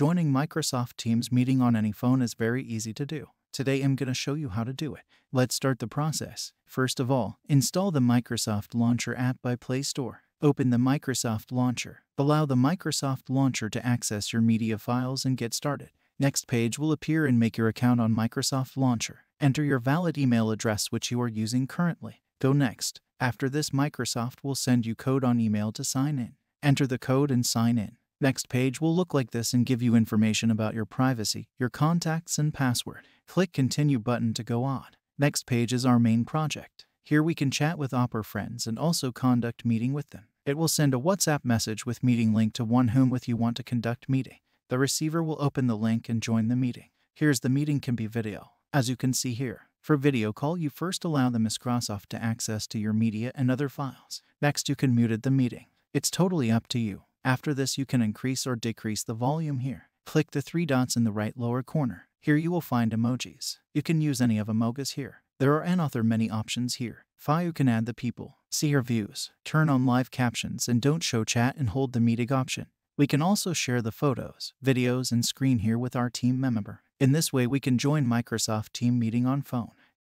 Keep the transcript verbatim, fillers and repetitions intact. Joining Microsoft Teams meeting on any phone is very easy to do. Today I'm going to show you how to do it. Let's start the process. First of all, install the Microsoft Launcher app by Play Store. Open the Microsoft Launcher. Allow the Microsoft Launcher to access your media files and get started. Next page will appear and make your account on Microsoft Launcher. Enter your valid email address which you are using currently. Go next. After this, Microsoft will send you code on email to sign in. Enter the code and sign in. Next page will look like this and give you information about your privacy, your contacts, and password. Click Continue button to go on. Next page is our main project. Here we can chat with Opera friends and also conduct meeting with them. It will send a WhatsApp message with meeting link to one whom with you want to conduct meeting. The receiver will open the link and join the meeting. Here's the meeting can be video, as you can see here. For video call, you first allow the Microsoft to access to your media and other files. Next, you can mute the meeting. It's totally up to you. After this, you can increase or decrease the volume here. Click the three dots in the right lower corner. Here you will find emojis. You can use any of emojis here. There are an author many options here. File you can add the people, see your views, turn on live captions and don't show chat and hold the meeting option. We can also share the photos, videos and screen here with our team member. In this way we can join Microsoft Team meeting on phone.